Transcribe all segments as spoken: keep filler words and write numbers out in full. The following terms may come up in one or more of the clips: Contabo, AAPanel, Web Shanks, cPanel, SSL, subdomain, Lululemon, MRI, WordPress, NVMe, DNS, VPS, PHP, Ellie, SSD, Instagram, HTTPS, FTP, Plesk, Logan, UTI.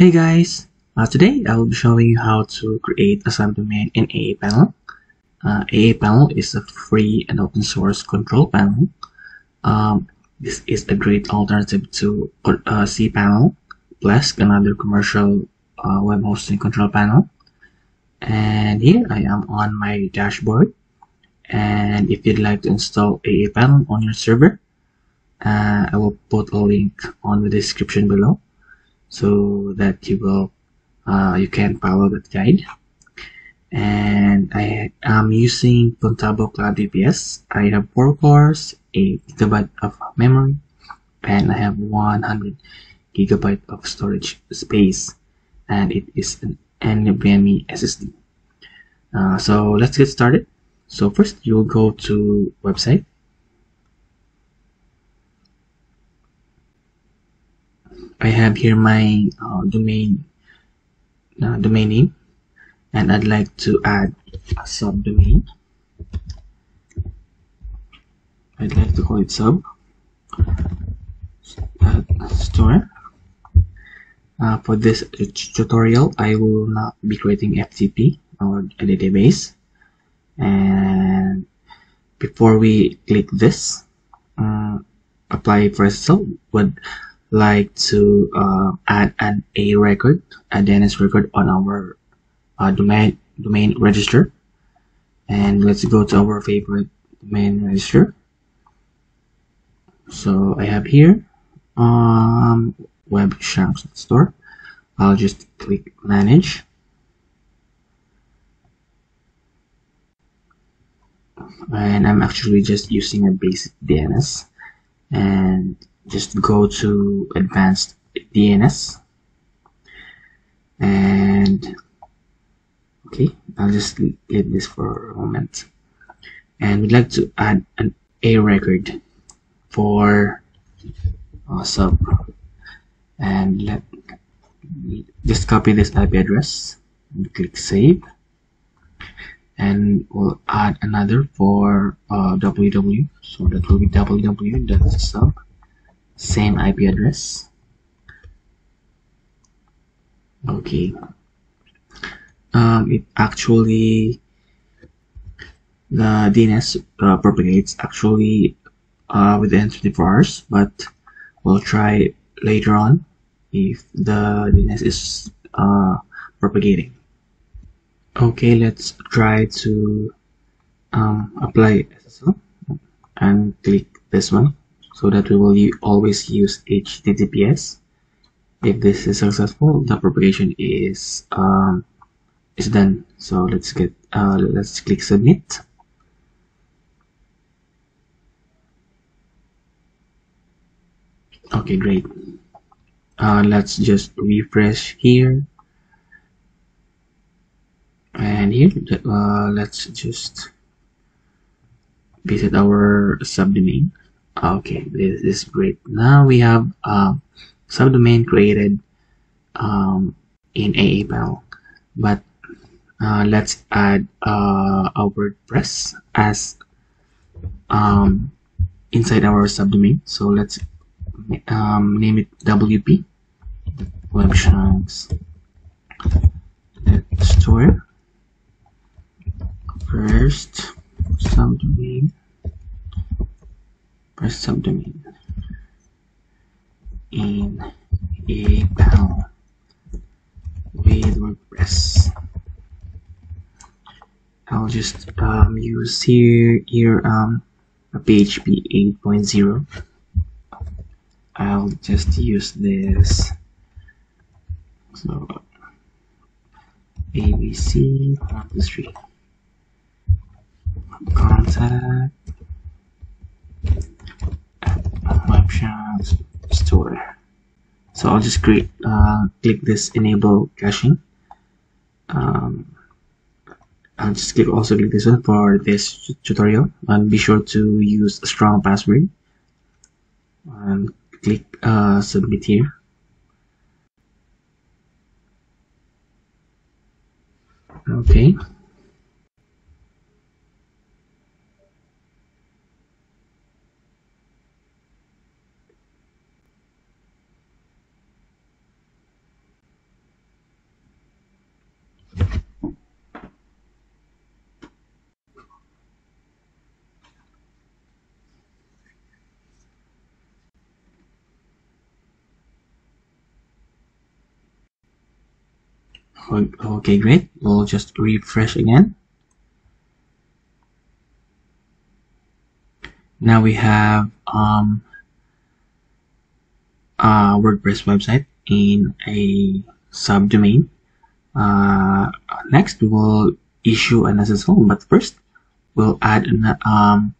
Hey guys, uh, today I will be showing you how to create a subdomain in AAPanel. Uh, AAPanel is a free and open source control panel. Um, this is a great alternative to uh, cPanel, Plesk, another commercial uh, web hosting control panel. And here I am on my dashboard. And if you'd like to install AAPanel on your server, uh, I will put a link on the description below, so that you will uh, you can follow that guide. And I am using Contabo Cloud D P S. I have four cores, eight gigabytes of memory, and I have one hundred gigabytes of storage space, and it is an NVMe S S D. Uh, so let's get started. So first you will go to website. I have here my uh, domain uh, domain name, and I'd like to add a subdomain. I'd like to call it sub store. Uh, for this tutorial, I will not be creating F T P or a database. And before we click this, uh, apply for S S L, would like to uh, add an a record, a D N S record on our uh, domain domain register, and let's go to our favorite domain register. So I have here um, web shops store. I'll just click manage. And I'm actually just using a basic D N S, and just go to advanced D N S, and okay, I'll just leave this for a moment. And we'd like to add an a record for uh, sub, and let just copy this I P address and click save, and we'll add another for uh, www, so that will be www dot sub, same I P address. Okay, um, it actually, the D N S uh, propagates actually uh, within twenty-four hours, but we'll try later on if the D N S is uh, propagating. Okay, let's try to um, apply S S L and click this one, so that we will always use H T T P S. If this is successful, the propagation is um, is done. So let's get uh, let's click submit. Okay, great. Uh, let's just refresh here and here. Uh, let's just visit our subdomain. Okay, this is great. Now we have uh, subdomain created um, in AAPanel, but uh, let's add uh, a WordPress as um, inside our subdomain. So let's um, name it W P webshanks store first subdomain. First subdomain in AAPanel with WordPress. I'll just um, use here here um a P H P eight point zero. I'll just use this, so A B C three contact store. So I'll just create uh, click this enable caching. um, I'll just click also click this one for this tutorial, and be sure to use a strong password, and click uh, submit here. Okay, Okay, great. We'll just refresh again. Now we have um, a WordPress website in a subdomain. Uh, next, we will issue an S S L, but first we'll add an, um,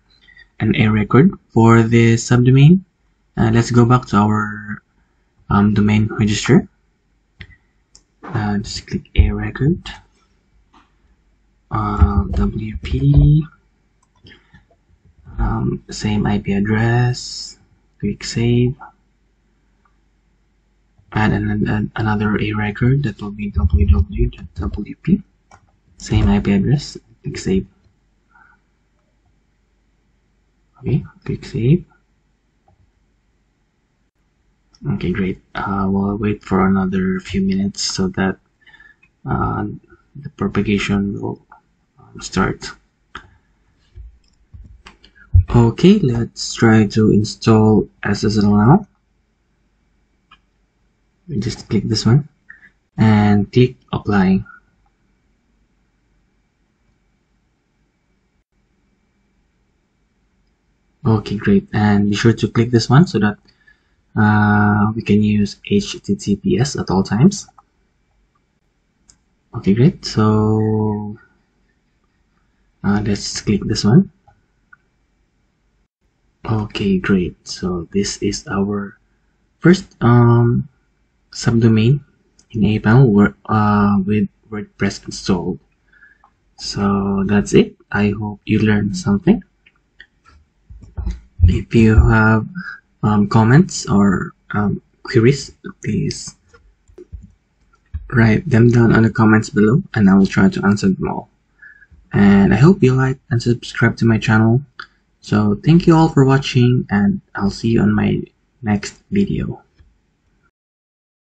an A record for the subdomain. Uh, let's go back to our um, domain register. Uh, just click A record, uh, W P, um, same I P address, click save, add an, an, another A record that will be w w w dot w p, same I P address, click save. Okay, click save. Okay, great. Uh, we'll wait for another few minutes so that uh, the propagation will um, start. Okay, let's try to install S S L now. We just click this one and click apply. Okay, great. And be sure to click this one so that Uh, we can use H T T P S at all times. Okay, great. So uh, let's click this one. Okay, great. So this is our first um, subdomain in AAPanel uh, with WordPress installed. So that's it. I hope you learned something. If you have Um, comments or um, queries, please write them down on the comments below and I will try to answer them all. And I hope you like and subscribe to my channel. So thank you all for watching and I'll see you on my next video.